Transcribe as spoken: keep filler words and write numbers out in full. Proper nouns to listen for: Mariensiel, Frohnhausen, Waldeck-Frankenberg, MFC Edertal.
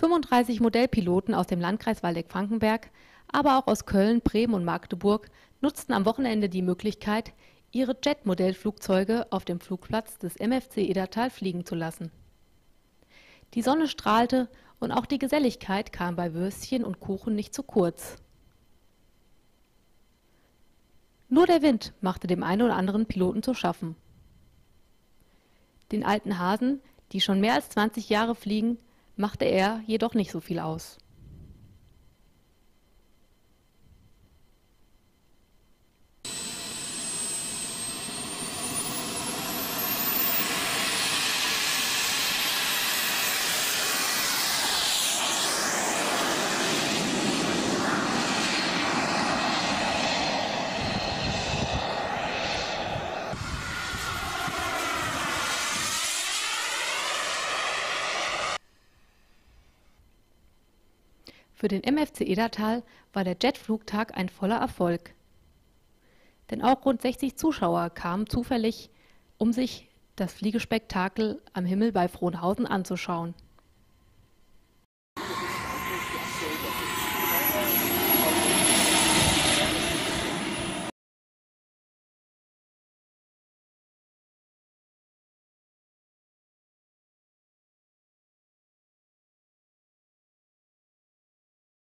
fünfunddreißig Modellpiloten aus dem Landkreis Waldeck-Frankenberg, aber auch aus Köln, Bremen und Magdeburg nutzten am Wochenende die Möglichkeit, ihre Jet-Modellflugzeuge auf dem Flugplatz des M F C Edertal fliegen zu lassen. Die Sonne strahlte und auch die Geselligkeit kam bei Würstchen und Kuchen nicht zu kurz. Nur der Wind machte dem einen oder anderen Piloten zu schaffen. Den alten Hasen, die schon mehr als zwanzig Jahre fliegen, machte er jedoch nicht so viel aus. Für den M F C Edertal war der Jetflugtag ein voller Erfolg. Denn auch rund sechzig Zuschauer kamen zufällig, um sich das Fliegespektakel am Himmel bei Frohnhausen anzuschauen.